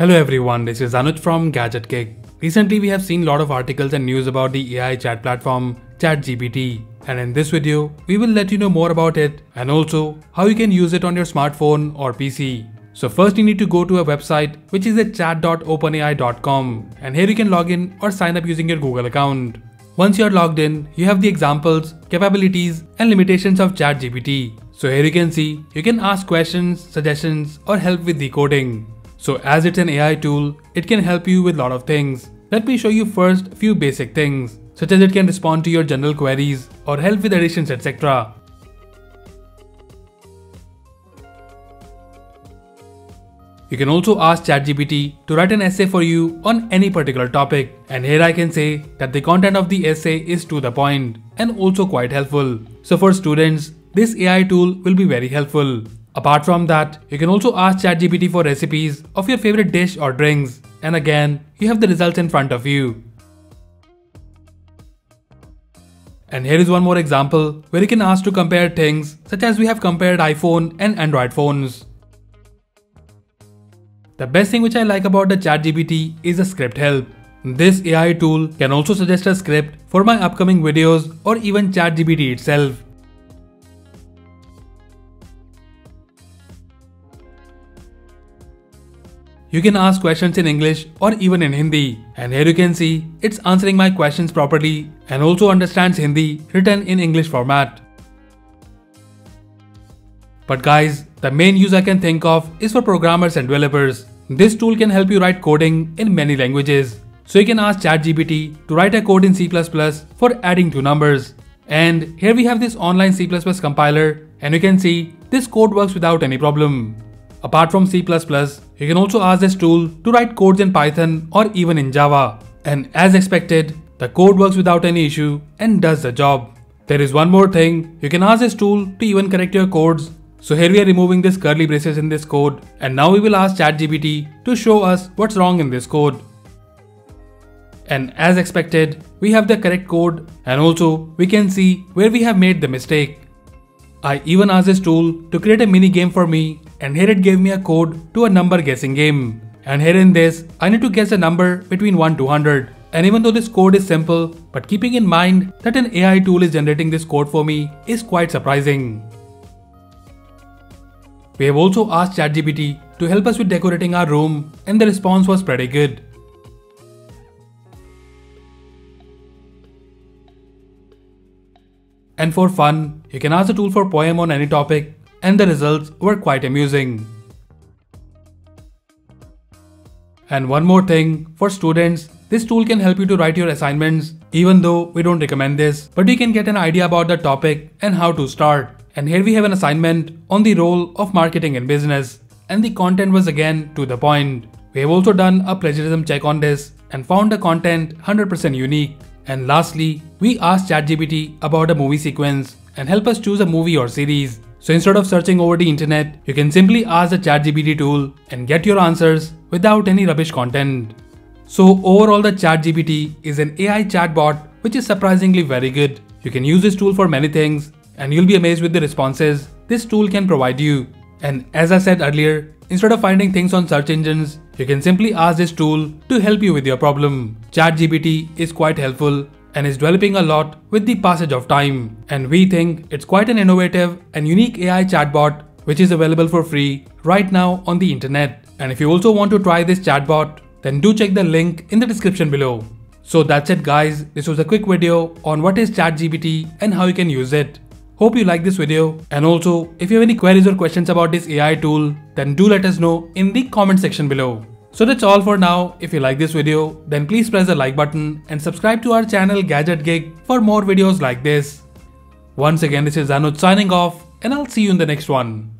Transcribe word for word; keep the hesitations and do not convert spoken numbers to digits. Hello everyone, this is Anuj from GadgetGig. Recently we have seen a lot of articles and news about the A I chat platform ChatGPT, and in this video we will let you know more about it and also how you can use it on your smartphone or P C. So first you need to go to a website which is at chat dot open A I dot com, and here you can log in or sign up using your Google account. Once you are logged in, you have the examples, capabilities and limitations of ChatGPT. So here you can see you can ask questions, suggestions or help with decoding. So as it's an A I tool, it can help you with a lot of things. Let me show you first few basic things, such as it can respond to your general queries or help with additions, et cetera. You can also ask ChatGPT to write an essay for you on any particular topic. And here I can say that the content of the essay is to the point and also quite helpful. So for students, this A I tool will be very helpful. Apart from that, you can also ask ChatGPT for recipes of your favorite dish or drinks, and again, you have the results in front of you. And here is one more example where you can ask to compare things, such as we have compared iPhone and Android phones. The best thing which I like about the ChatGPT is the script help. This A I tool can also suggest a script for my upcoming videos or even ChatGPT itself. You can ask questions in English or even in Hindi, and here you can see it's answering my questions properly and also understands Hindi written in English format. But guys, the main use I can think of is for programmers and developers. This tool can help you write coding in many languages. So you can ask ChatGPT to write a code in C plus plus for adding two numbers. And here we have this online C plus plus compiler, and you can see this code works without any problem. Apart from C plus plus, you can also ask this tool to write codes in Python or even in Java. And as expected, the code works without any issue and does the job. There is one more thing, you can ask this tool to even correct your codes. So here we are removing this curly braces in this code, and now we will ask ChatGPT to show us what's wrong in this code. And as expected, we have the correct code, and also we can see where we have made the mistake. I even asked this tool to create a mini game for me, and here it gave me a code to a number guessing game. And here in this, I need to guess a number between one to one hundred. And even though this code is simple, but keeping in mind that an A I tool is generating this code for me is quite surprising. We have also asked ChatGPT to help us with decorating our room, and the response was pretty good. And for fun, you can ask the tool for poem on any topic, and the results were quite amusing. And one more thing, for students, this tool can help you to write your assignments, even though we don't recommend this, but you can get an idea about the topic and how to start. And here we have an assignment on the role of marketing in business, and the content was again to the point. We have also done a plagiarism check on this and found the content one hundred percent unique. And lastly, we asked ChatGPT about a movie sequence and help us choose a movie or series. So instead of searching over the internet, you can simply ask the ChatGPT tool and get your answers without any rubbish content. So overall, the ChatGPT is an A I chatbot which is surprisingly very good. You can use this tool for many things, and you'll be amazed with the responses this tool can provide you. And as I said earlier, instead of finding things on search engines, you can simply ask this tool to help you with your problem. ChatGPT is quite helpful and is developing a lot with the passage of time, and we think it's quite an innovative and unique A I chatbot which is available for free right now on the internet. And if you also want to try this chatbot, then do check the link in the description below. So that's it guys, this was a quick video on what is ChatGPT and how you can use it. Hope you like this video, and also if you have any queries or questions about this A I tool, then do let us know in the comment section below. So that's all for now. If you like this video, then please press the like button and subscribe to our channel Gadget Geek for more videos like this. Once again, this is Anuj signing off, and I'll see you in the next one.